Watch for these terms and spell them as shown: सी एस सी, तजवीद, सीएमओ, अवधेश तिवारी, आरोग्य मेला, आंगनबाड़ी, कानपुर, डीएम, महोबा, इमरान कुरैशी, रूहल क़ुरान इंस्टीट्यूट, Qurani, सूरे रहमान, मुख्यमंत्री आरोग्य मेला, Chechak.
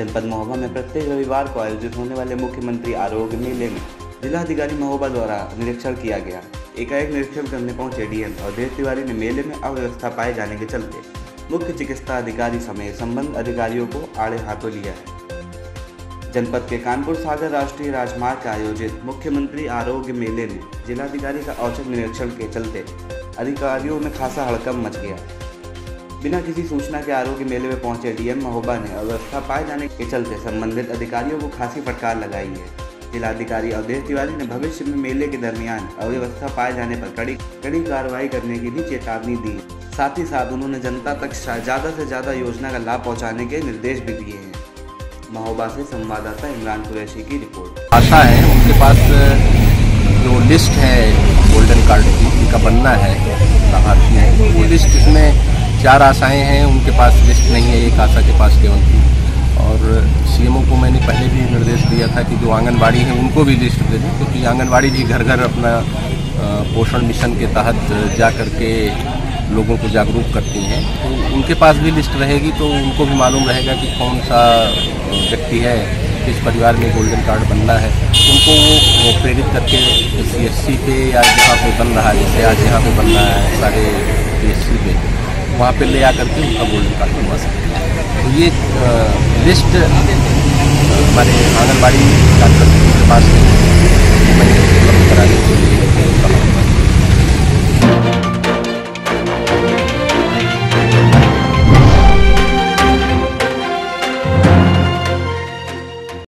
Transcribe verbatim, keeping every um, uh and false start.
जनपद महोबा में प्रत्येक रविवार को आयोजित होने वाले मुख्यमंत्री आरोग्य मेले में जिलाधिकारी महोबा द्वारा निरीक्षण किया गया। एकाएक निरीक्षण करने पहुंचे डीएम अवधेश तिवारी ने मेले में अव्यवस्था पाए जाने के चलते मुख्य चिकित्सा अधिकारी समेत संबंधित अधिकारियों को आड़े हाथों लिया है। जनपद के कानपुर सागर राष्ट्रीय राजमार्ग का आयोजित मुख्यमंत्री आरोग्य मेले में जिलाधिकारी का औचक निरीक्षण के चलते अधिकारियों में खासा हड़कंप मच गया। बिना किसी सूचना के आरोग्य मेले में पहुंचे डीएम महोबा ने अव्यवस्था पाए जाने के चलते संबंधित अधिकारियों को खासी फटकार लगाई है। जिलाधिकारी अवधेश तिवारी ने भविष्य में मेले के दरमियान अव्यवस्था पाए जाने पर कड़ी कड़ी कार्रवाई करने की भी चेतावनी दी। साथ ही साथ उन्होंने जनता तक ज़्यादा से ज़्यादा योजना का लाभ पहुँचाने के निर्देश भी दिए हैं। महोबा से संवाददाता इमरान कुरैशी की रिपोर्ट। आशा है उनके पास जो लिस्ट है गोल्डन कार्ड का बनना है लाभार्थी है वो लिस्ट, इसमें चार आशाएं हैं, उनके पास लिस्ट नहीं है, एक आशा के पास केवल थी। और सीएमओ को मैंने पहले भी निर्देश दिया था कि जो आंगनबाड़ी है उनको भी लिस्ट दे दें, क्योंकि आंगनबाड़ी भी घर घर अपना पोषण मिशन के तहत जा करके लोगों को जागरूक करती हैं, तो उनके पास भी लिस्ट रहेगी तो उनको भी मालूम रहेगा कि कौन सा व्यक्ति है किस परिवार में गोल्डन कार्ड बनना है। उनको वो प्रेरित करके सी एस सी पे या जहाँ पे बन रहा है, जैसे आज यहाँ पे बन रहा है सारे सी एस सी पे, वहाँ पे ले आकर के उनका गोल्डन कार्ड बनवा सकते हैं। तो ये लिस्ट हमारे आंगनबाड़ी कार्यकर्ताओं के पास